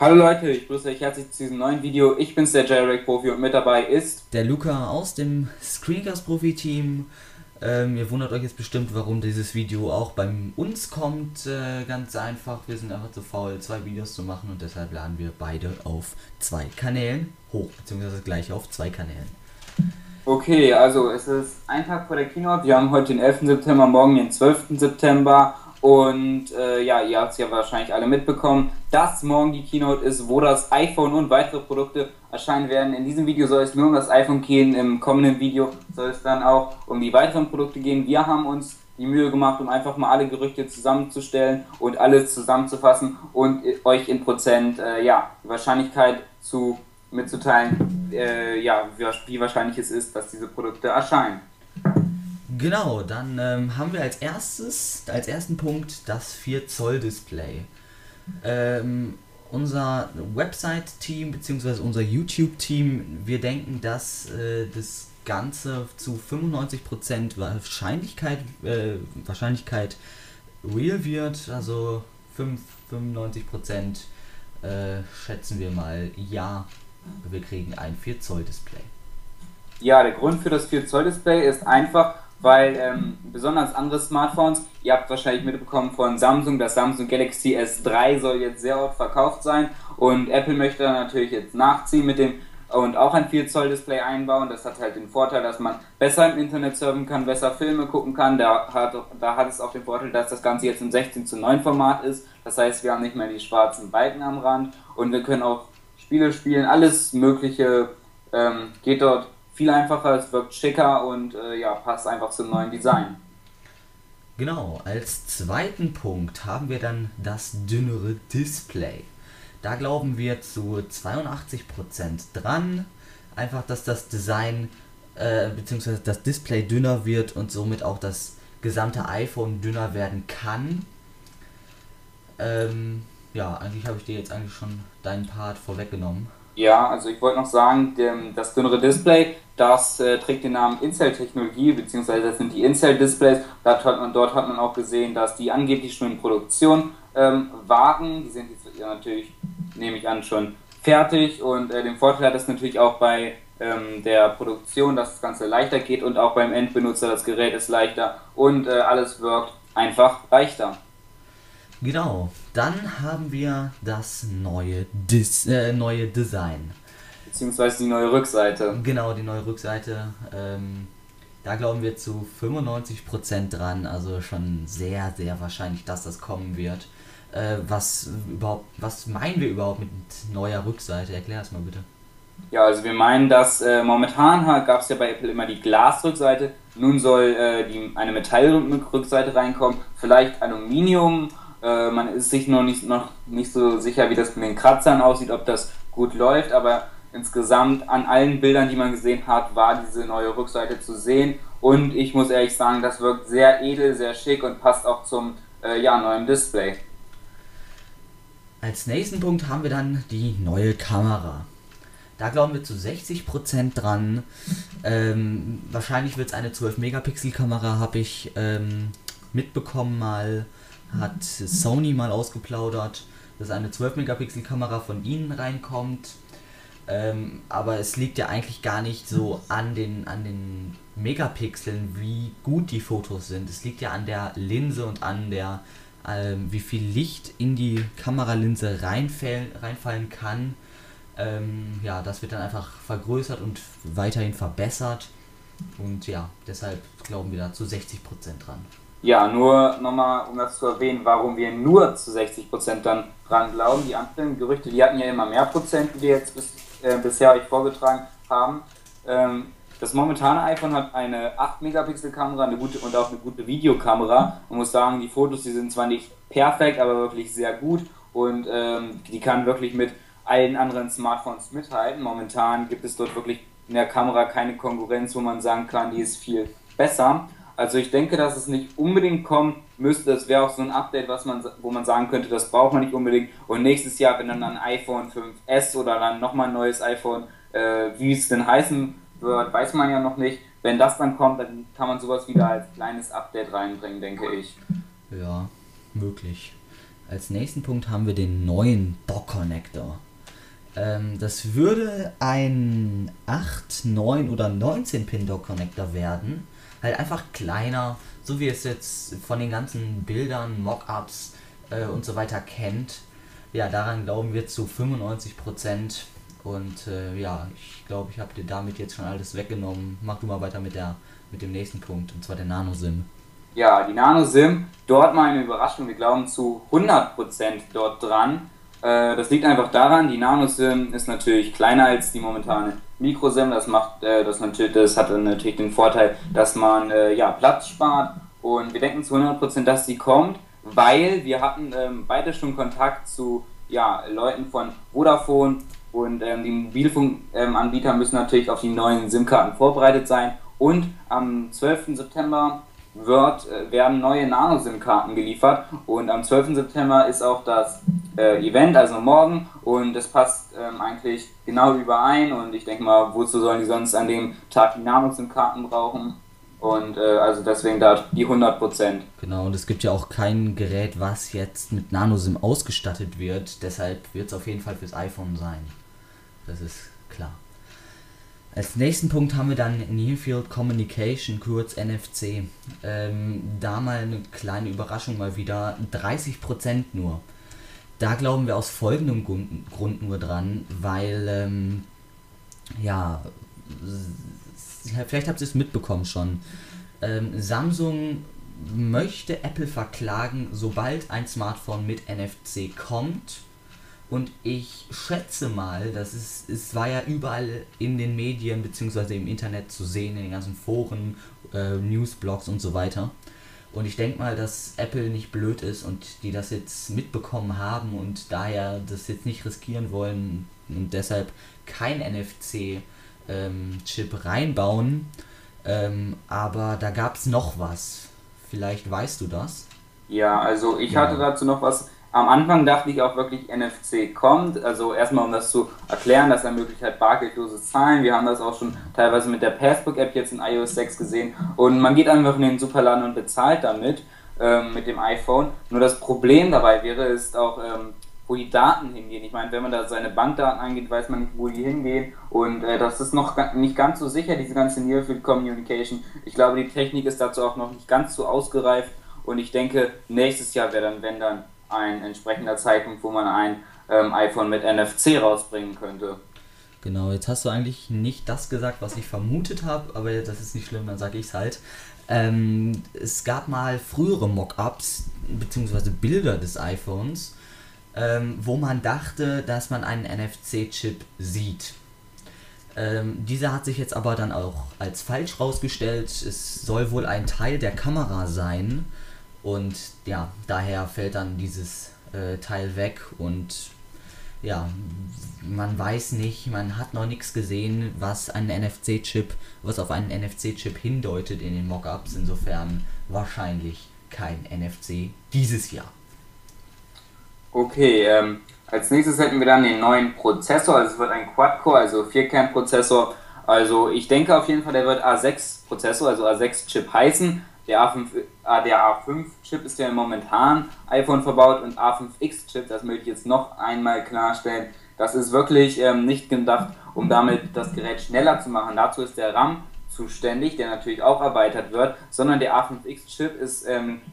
Hallo Leute, ich grüße euch herzlich zu diesem neuen Video. Ich bin's, der JailbreakProfi, und mit dabei ist der Luca aus dem Screencast Profi Team. Ihr wundert euch jetzt bestimmt, warum dieses Video auch bei uns kommt. Ganz einfach, wir sind einfach zu faul, zwei Videos zu machen, und deshalb laden wir beide auf zwei Kanälen hoch, beziehungsweise gleich auf zwei Kanälen. Okay, also es ist ein Tag vor der Keynote. Wir haben heute den 11. September, morgen den 12. September. Und ja, ihr habt es ja wahrscheinlich alle mitbekommen, dass morgen die Keynote ist, wo das iPhone und weitere Produkte erscheinen werden. In diesem Video soll es nur um das iPhone gehen, im kommenden Video soll es dann auch um die weiteren Produkte gehen. Wir haben uns die Mühe gemacht, um einfach mal alle Gerüchte zusammenzustellen und alles zusammenzufassen und euch in Prozent die Wahrscheinlichkeit mitzuteilen, wie wahrscheinlich es ist, dass diese Produkte erscheinen. Genau, dann haben wir als ersten Punkt das 4-Zoll-Display. Unser Website-Team bzw. unser YouTube-Team, wir denken, dass das Ganze zu 95% Wahrscheinlichkeit real wird, also 95% schätzen wir mal, ja, wir kriegen ein 4-Zoll-Display. Ja, der Grund für das 4-Zoll-Display ist einfach, weil besonders andere Smartphones, ihr habt wahrscheinlich mitbekommen von Samsung, das Samsung Galaxy S3 soll jetzt sehr oft verkauft sein, und Apple möchte dann natürlich jetzt nachziehen mit dem und auch ein 4 Zoll Display einbauen. Das hat halt den Vorteil, dass man besser im Internet surfen kann, besser Filme gucken kann. Da hat es auch den Vorteil, dass das Ganze jetzt im 16:9 Format ist. Das heißt, wir haben nicht mehr die schwarzen Balken am Rand und wir können auch Spiele spielen, alles mögliche geht dort viel einfacher, es wirkt schicker und passt einfach zum neuen Design. Genau, als zweiten Punkt haben wir dann das dünnere Display. Da glauben wir zu 82% dran, einfach dass das Design bzw. das Display dünner wird und somit auch das gesamte iPhone dünner werden kann. Eigentlich habe ich dir jetzt schon deinen Part vorweggenommen. Ja, also ich wollte noch sagen, das dünnere Display, das trägt den Namen Incel-Technologie, beziehungsweise das sind die Incel-Displays. Dort hat man auch gesehen, dass die angeblich schon in Produktion waren. Die sind jetzt natürlich, nehme ich an, schon fertig, und den Vorteil hat es natürlich auch bei der Produktion, dass das Ganze leichter geht und auch beim Endbenutzer das Gerät ist leichter und alles wirkt einfach leichter. Genau, dann haben wir das neue neue Design. Beziehungsweise die neue Rückseite. Genau, die neue Rückseite. Da glauben wir zu 95% dran, also schon sehr, sehr wahrscheinlich, dass das kommen wird. Was meinen wir überhaupt mit neuer Rückseite? Erklär es mal bitte. Ja, also wir meinen, dass momentan gab es ja bei Apple immer die Glasrückseite. Nun soll eine Metallrückseite reinkommen, vielleicht Aluminium. Man ist sich noch nicht so sicher, wie das mit den Kratzern aussieht, ob das gut läuft, aber insgesamt an allen Bildern, die man gesehen hat, war diese neue Rückseite zu sehen, und ich muss ehrlich sagen, das wirkt sehr edel, sehr schick und passt auch zum neuen Display. Als nächsten Punkt haben wir dann die neue Kamera. Da glauben wir zu 60% dran. Wahrscheinlich wird es eine 12-Megapixel-Kamera, habe ich mitbekommen mal. Hat Sony mal ausgeplaudert, dass eine 12-Megapixel-Kamera von ihnen reinkommt. Aber es liegt ja eigentlich gar nicht so an den Megapixeln, wie gut die Fotos sind. Es liegt ja an der Linse und an der, wie viel Licht in die Kameralinse reinfallen kann. Das wird dann einfach vergrößert und weiterhin verbessert. Und ja, deshalb glauben wir da zu 60% dran. Ja, nur nochmal, um das zu erwähnen, warum wir nur zu 60% dann dran glauben. Die anderen Gerüchte, die hatten ja immer mehr Prozent, die wir jetzt bisher euch vorgetragen haben. Das momentane iPhone hat eine 8-Megapixel-Kamera und auch eine gute Videokamera. Man muss sagen, die Fotos, die sind zwar nicht perfekt, aber wirklich sehr gut, und die kann wirklich mit allen anderen Smartphones mithalten. Momentan gibt es dort wirklich in der Kamera keine Konkurrenz, wo man sagen kann, die ist viel besser. Also ich denke, dass es nicht unbedingt kommen müsste. Das wäre auch so ein Update, wo man sagen könnte, das braucht man nicht unbedingt. Und nächstes Jahr, wenn dann ein iPhone 5S oder dann nochmal ein neues iPhone, wie es denn heißen wird, weiß man ja noch nicht. Wenn das dann kommt, dann kann man sowas wieder als kleines Update reinbringen, denke ich. Ja, möglich. Als nächsten Punkt haben wir den neuen Dock-Connector. Das würde ein 8, 9 oder 19-Pin-Dock-Connector werden. Halt einfach kleiner, so wie es jetzt von den ganzen Bildern, Mockups und so weiter kennt. Ja, daran glauben wir zu 95%. Und ja, ich glaube, ich habe dir damit jetzt schon alles weggenommen. Mach du mal weiter mit dem nächsten Punkt, und zwar der Nano-SIM. Ja, die Nano-SIM, dort mal eine Überraschung, wir glauben zu 100% dort dran. Das liegt einfach daran, die Nano-SIM ist natürlich kleiner als die momentane Micro-SIM. Das hat natürlich den Vorteil, dass man ja, Platz spart. Und wir denken zu 100%, dass sie kommt, weil wir hatten beide schon Kontakt zu Leuten von Vodafone. Und die Mobilfunkanbieter müssen natürlich auf die neuen SIM-Karten vorbereitet sein. Und am 12. September werden neue Nano-SIM-Karten geliefert. Und am 12. September ist auch das Event, also morgen. Und das passt eigentlich genau überein. Und ich denke mal, wozu sollen die sonst an dem Tag die Nano-SIM-Karten brauchen? Und also deswegen da die 100%. Genau, und es gibt ja auch kein Gerät, was jetzt mit Nano-SIM ausgestattet wird. Deshalb wird es auf jeden Fall fürs iPhone sein. Das ist klar. Als nächsten Punkt haben wir dann Nearfield Communication, kurz NFC. Da mal eine kleine Überraschung mal wieder, 30% nur. Da glauben wir aus folgendem Grund nur dran, weil, ja, vielleicht habt ihr es mitbekommen schon, Samsung möchte Apple verklagen, sobald ein Smartphone mit NFC kommt. Und ich schätze mal, es war ja überall in den Medien bzw. im Internet zu sehen, in den ganzen Foren, Newsblogs und so weiter. Und ich denke mal, dass Apple nicht blöd ist und die das jetzt mitbekommen haben und daher das jetzt nicht riskieren wollen und deshalb kein NFC-Chip reinbauen. Aber da gab es noch was. Vielleicht weißt du das? Ja, also ich hatte dazu noch was. Am Anfang dachte ich auch wirklich, NFC kommt, also erstmal um das zu erklären, das ermöglicht halt bargeldloses Zahlen. Wir haben das auch schon teilweise mit der Passbook-App jetzt in iOS 6 gesehen und man geht einfach in den Superladen und bezahlt damit, mit dem iPhone. Nur das Problem dabei wäre, ist auch, wo die Daten hingehen. Ich meine, wenn man da seine Bankdaten eingeht, weiß man nicht, wo die hingehen und das ist noch nicht ganz so sicher, diese ganze Nearfield Communication. Ich glaube, die Technik ist dazu auch noch nicht ganz so ausgereift und ich denke, nächstes Jahr wäre dann, wenn dann, ein entsprechender Zeitpunkt, wo man ein iPhone mit NFC rausbringen könnte. Genau, jetzt hast du eigentlich nicht das gesagt, was ich vermutet habe, aber das ist nicht schlimm, dann sage ich es halt. Es gab mal frühere Mockups bzw. Bilder des iPhones, wo man dachte, dass man einen NFC-Chip sieht. Dieser hat sich jetzt aber dann auch als falsch rausgestellt. Es soll wohl ein Teil der Kamera sein. Und ja, daher fällt dann dieses Teil weg und ja, man weiß nicht, man hat noch nichts gesehen, was auf einen NFC-Chip hindeutet in den Mockups. Insofern wahrscheinlich kein NFC dieses Jahr. Okay, als nächstes hätten wir dann den neuen Prozessor, also es wird ein Quad-Core, also 4-Kern-Prozessor. Also ich denke auf jeden Fall, der wird A6-Prozessor, also A6-Chip heißen. Der A5-Chip ist ja im momentanen iPhone verbaut und A5X-Chip, das möchte ich jetzt noch einmal klarstellen, das ist wirklich nicht gedacht, um damit das Gerät schneller zu machen. Dazu ist der RAM zuständig, der natürlich auch erweitert wird, sondern der A5X-Chip ist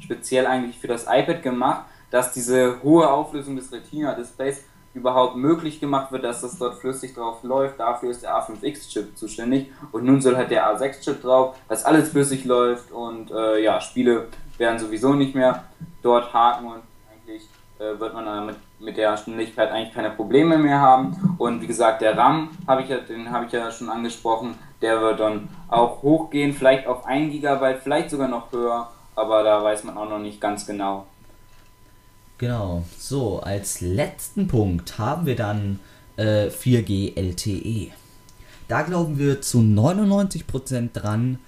speziell eigentlich für das iPad gemacht, dass diese hohe Auflösung des Retina-Displays überhaupt möglich gemacht wird, dass das dort flüssig drauf läuft. Dafür ist der A5X-Chip zuständig und nun soll halt der A6-Chip drauf, dass alles flüssig läuft und ja, Spiele werden sowieso nicht mehr dort haken und eigentlich wird man damit mit der Schnelligkeit eigentlich keine Probleme mehr haben. Und wie gesagt, der RAM, den habe ich ja schon angesprochen, der wird dann auch hochgehen, vielleicht auf 1 GB, vielleicht sogar noch höher, aber da weiß man auch noch nicht ganz genau. Genau, so, als letzten Punkt haben wir dann 4G LTE. Da glauben wir zu 99% dran.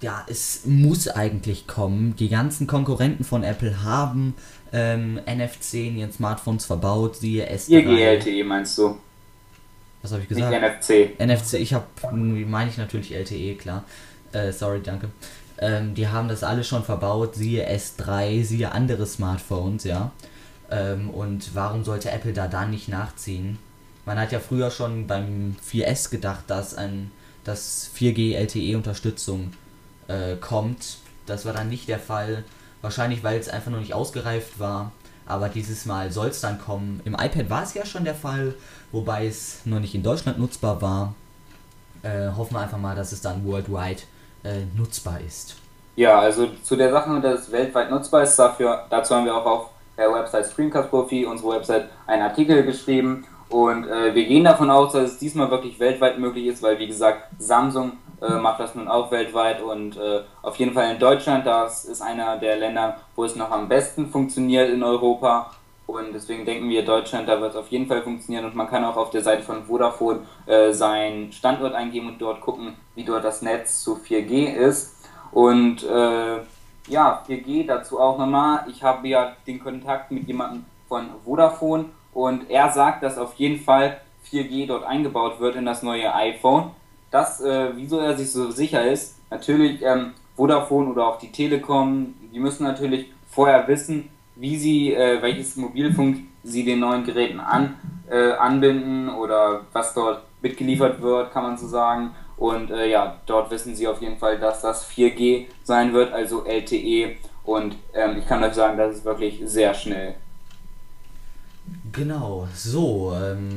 Ja, es muss eigentlich kommen. Die ganzen Konkurrenten von Apple haben NFC in ihren Smartphones verbaut, siehe S3. 4G LTE meinst du? Was habe ich gesagt? Nicht NFC. NFC, meine ich natürlich LTE, klar. Sorry, danke. Die haben das alle schon verbaut, siehe S3, siehe andere Smartphones, ja. Und warum sollte Apple da dann nicht nachziehen? Man hat ja früher schon beim 4S gedacht, dass 4G LTE Unterstützung kommt. Das war dann nicht der Fall, wahrscheinlich weil es einfach noch nicht ausgereift war. Aber dieses Mal soll es dann kommen. Im iPad war es ja schon der Fall, wobei es noch nicht in Deutschland nutzbar war. Hoffen wir einfach mal, dass es dann worldwide nutzbar ist. Ja, also zu der Sache, dass es weltweit nutzbar ist, dazu haben wir auch auf der Website Screencast Profi, unsere Website, einen Artikel geschrieben. Und wir gehen davon aus, dass es diesmal wirklich weltweit möglich ist, weil wie gesagt, Samsung macht das nun auch weltweit und auf jeden Fall in Deutschland, das ist einer der Länder, wo es noch am besten funktioniert in Europa und deswegen denken wir, Deutschland, da wird es auf jeden Fall funktionieren und man kann auch auf der Seite von Vodafone seinen Standort eingeben und dort gucken, wie dort das Netz zu 4G ist und ja, 4G dazu auch nochmal, ich habe ja den Kontakt mit jemandem von Vodafone und er sagt, dass auf jeden Fall 4G dort eingebaut wird in das neue iPhone. Das, wieso er sich so sicher ist, natürlich Vodafone oder auch die Telekom, die müssen natürlich vorher wissen, wie sie, welches Mobilfunk sie den neuen Geräten anbinden oder was dort mitgeliefert wird, kann man so sagen. Und ja, dort wissen sie auf jeden Fall, dass das 4G sein wird, also LTE. Und ich kann euch sagen, das ist wirklich sehr schnell. Genau, so,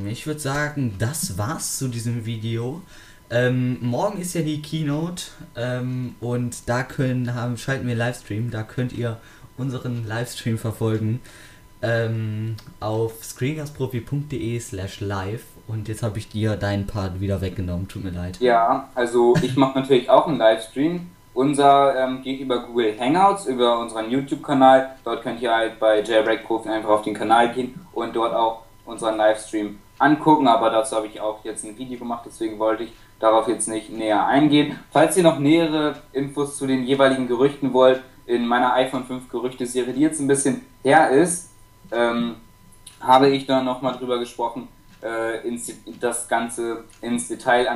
ich würde sagen, das war's zu diesem Video. Morgen ist ja die Keynote und da schalten wir einen Livestream, da könnt ihr unseren Livestream verfolgen auf screencastprofi.de/live und jetzt habe ich dir deinen Part wieder weggenommen, tut mir leid. Ja, also ich mache natürlich auch einen Livestream, unser geht über Google Hangouts, über unseren YouTube-Kanal, dort könnt ihr halt bei JailbreakProfi einfach auf den Kanal gehen und dort auch unseren Livestream angucken, aber dazu habe ich auch jetzt ein Video gemacht, deswegen wollte ich darauf jetzt nicht näher eingehen. Falls ihr noch nähere Infos zu den jeweiligen Gerüchten wollt, in meiner iPhone 5 Gerüchte-Serie, die jetzt ein bisschen her ist, habe ich da nochmal drüber gesprochen, das Ganze ins Detail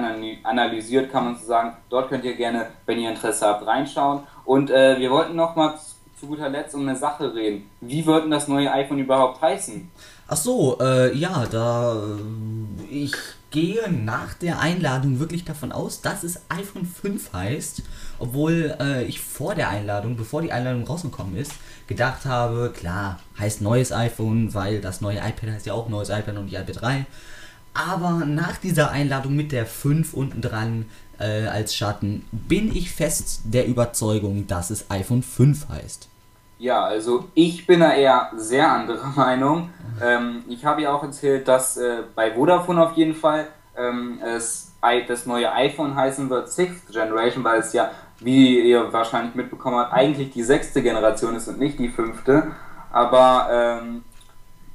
analysiert, kann man so sagen. Dort könnt ihr gerne, wenn ihr Interesse habt, reinschauen. Und wir wollten nochmal zu guter Letzt eine Sache reden. Wie wird denn das neue iPhone überhaupt heißen? Ach so, ja, ich gehe nach der Einladung wirklich davon aus, dass es iPhone 5 heißt, obwohl ich bevor die Einladung rausgekommen ist, gedacht habe, klar, heißt neues iPhone, weil das neue iPad heißt ja auch neues iPad und nicht iPad 3, aber nach dieser Einladung mit der 5 unten dran als Schatten, bin ich fest der Überzeugung, dass es iPhone 5 heißt. Ja, also ich bin da eher sehr anderer Meinung. Ich habe ja auch erzählt, dass bei Vodafone auf jeden Fall das neue iPhone heißen wird 6th Generation, weil es ja, wie ihr wahrscheinlich mitbekommen habt, eigentlich die 6. Generation ist und nicht die 5. Aber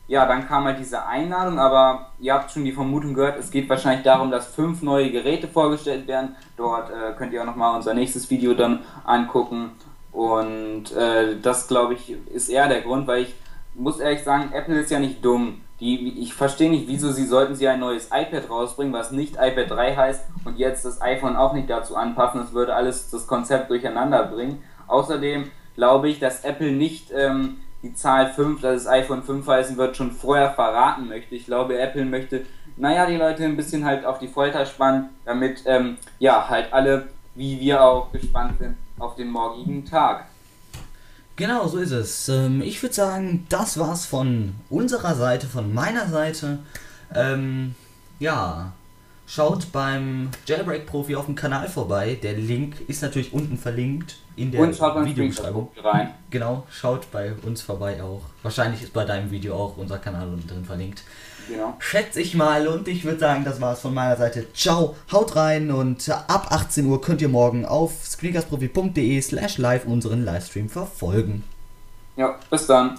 ja, dann kam halt diese Einladung, aber ihr habt schon die Vermutung gehört, es geht wahrscheinlich darum, dass 5 neue Geräte vorgestellt werden. Dort könnt ihr auch nochmal unser nächstes Video dann angucken. Und das, glaube ich, ist eher der Grund, weil ich muss ehrlich sagen, Apple ist ja nicht dumm. Ich verstehe nicht, wieso sollten sie ein neues iPad rausbringen, was nicht iPad 3 heißt und jetzt das iPhone auch nicht dazu anpassen. Das würde alles das Konzept durcheinander bringen. Außerdem glaube ich, dass Apple nicht die Zahl 5, dass es iPhone 5 heißen wird, schon vorher verraten möchte. Ich glaube, Apple möchte, naja, die Leute ein bisschen halt auf die Folter spannen, damit ja halt alle, wie wir auch, gespannt sind auf den morgigen Tag. Genau, so ist es. Ich würde sagen, das war's von unserer Seite, von meiner Seite. Ja, schaut beim Jailbreak-Profi auf dem Kanal vorbei. Der Link ist natürlich unten verlinkt in der Videobeschreibung. Genau, schaut bei uns vorbei auch. Wahrscheinlich ist bei deinem Video auch unser Kanal unten drin verlinkt. Genau. Schätze ich mal und ich würde sagen, das war's von meiner Seite. Ciao, haut rein und ab 18 Uhr könnt ihr morgen auf screencastprofi.de/live unseren Livestream verfolgen. Ja, bis dann.